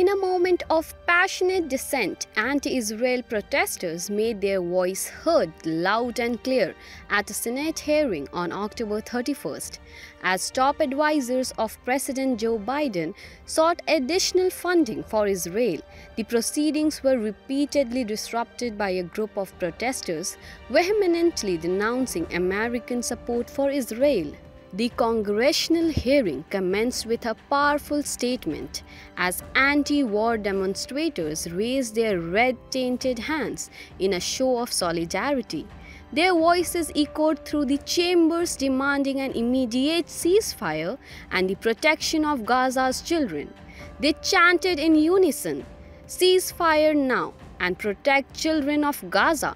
In a moment of passionate dissent, anti-Israel protesters made their voice heard loud and clear at a Senate hearing on October 31st, as top advisors of President Joe Biden sought additional funding for Israel. The proceedings were repeatedly disrupted by a group of protesters vehemently denouncing American support for Israel. The congressional hearing commenced with a powerful statement as anti-war demonstrators raised their red-tainted hands in a show of solidarity. Their voices echoed through the chambers demanding an immediate ceasefire and the protection of Gaza's children. They chanted in unison, "Ceasefire now and protect children of Gaza."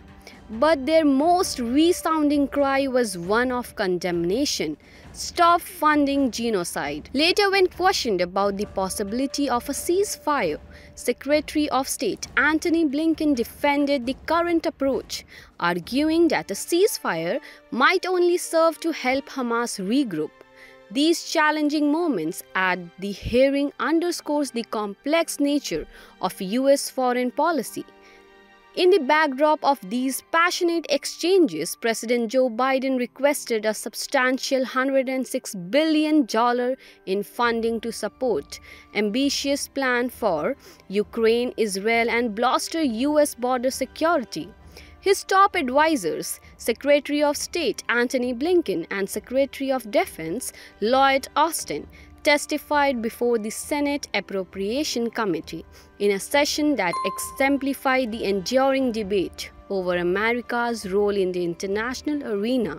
But their most resounding cry was one of condemnation: "Stop funding genocide." Later, when questioned about the possibility of a ceasefire, Secretary of State Antony Blinken defended the current approach, arguing that a ceasefire might only serve to help Hamas regroup. These challenging moments at the hearing underscores the complex nature of US foreign policy. In the backdrop of these passionate exchanges, President Joe Biden requested a substantial $106 billion in funding to support an ambitious plan for Ukraine, Israel, and bolster US border security. His top advisors, Secretary of State Antony Blinken and Secretary of Defense Lloyd Austin, testified before the Senate Appropriation Committee in a session that exemplified the enduring debate over America's role in the international arena.